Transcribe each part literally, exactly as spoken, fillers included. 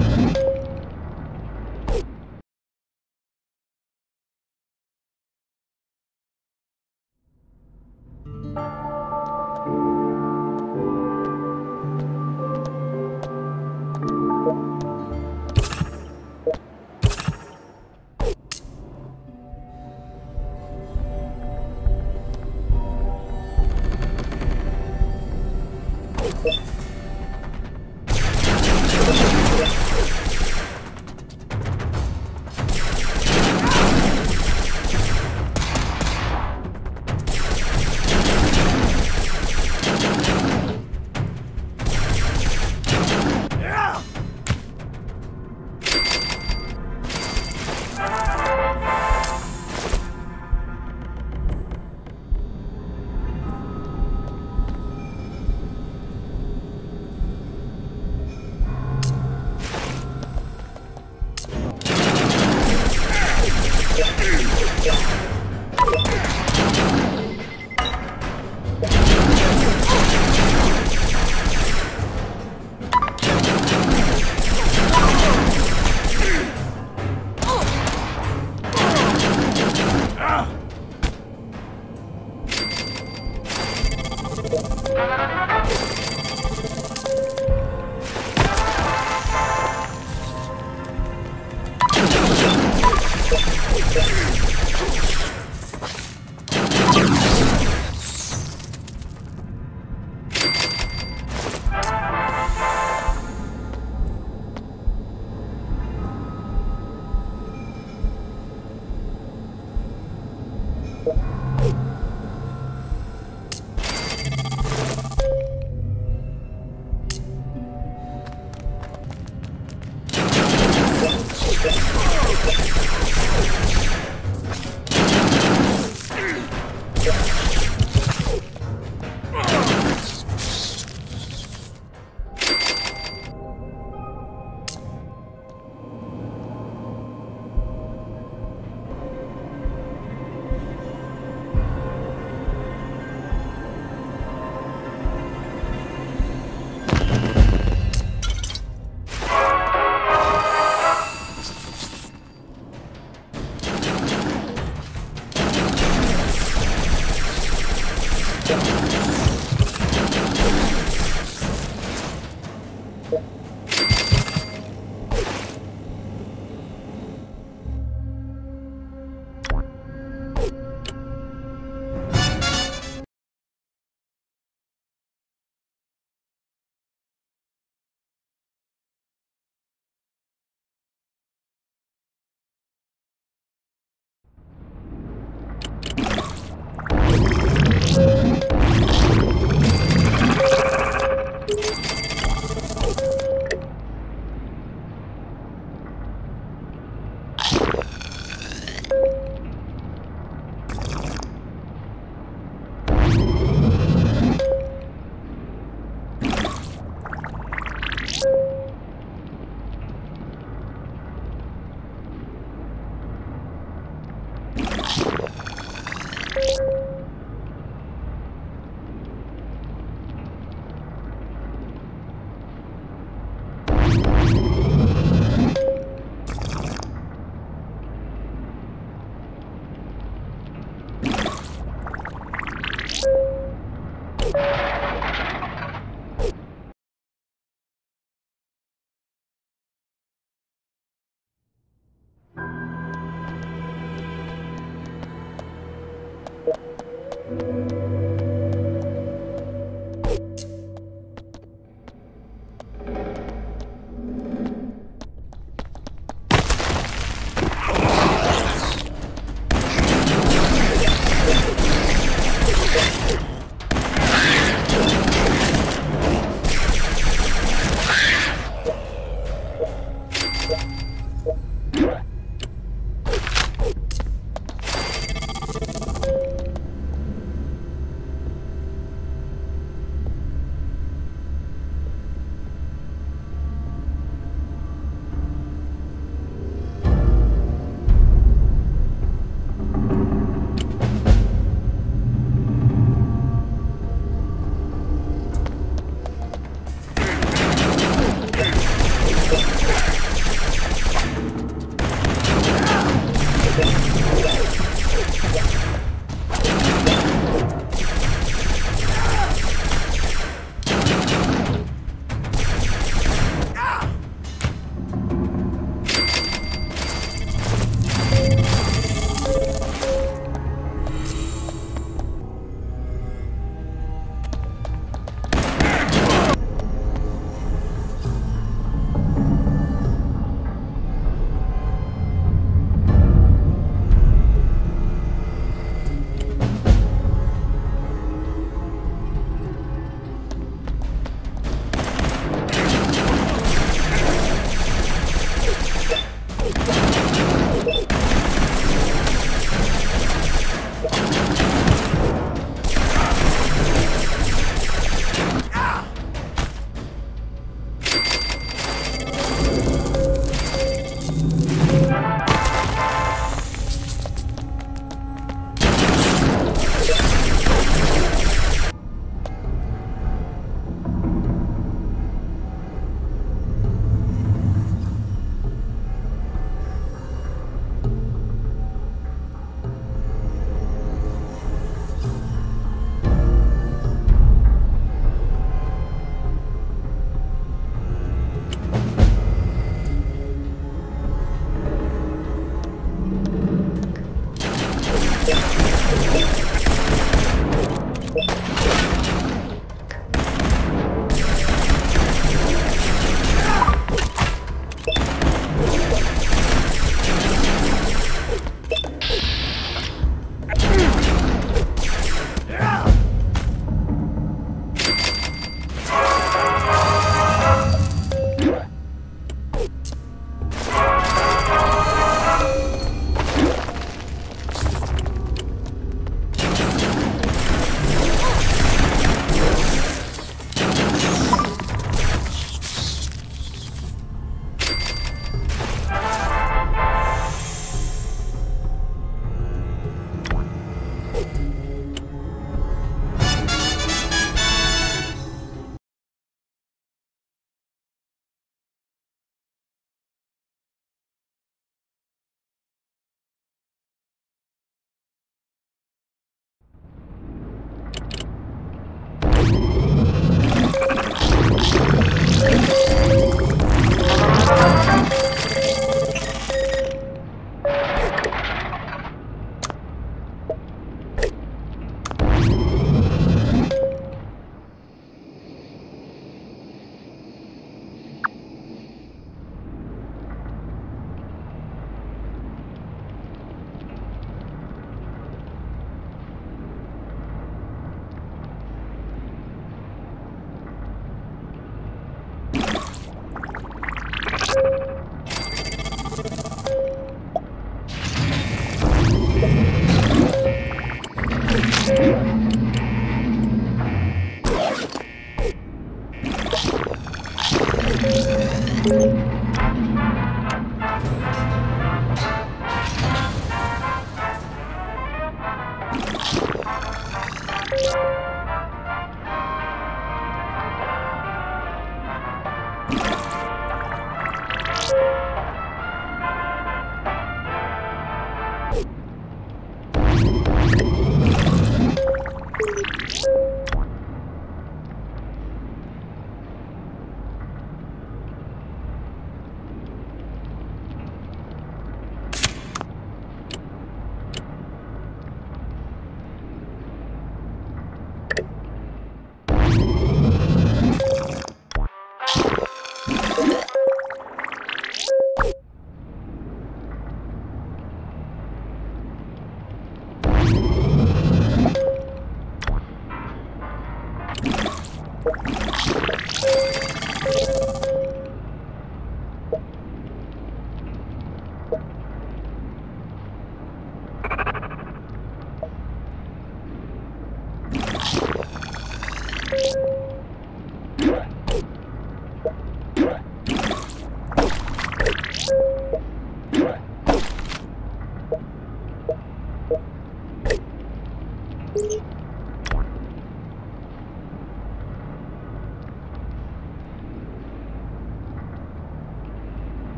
You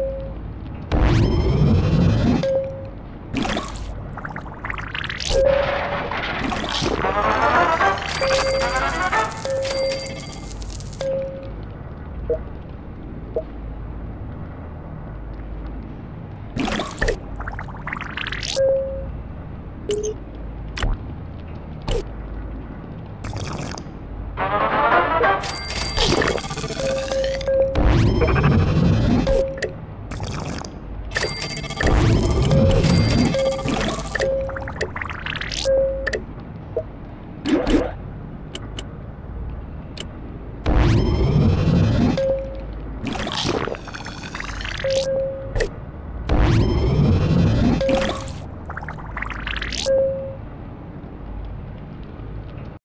You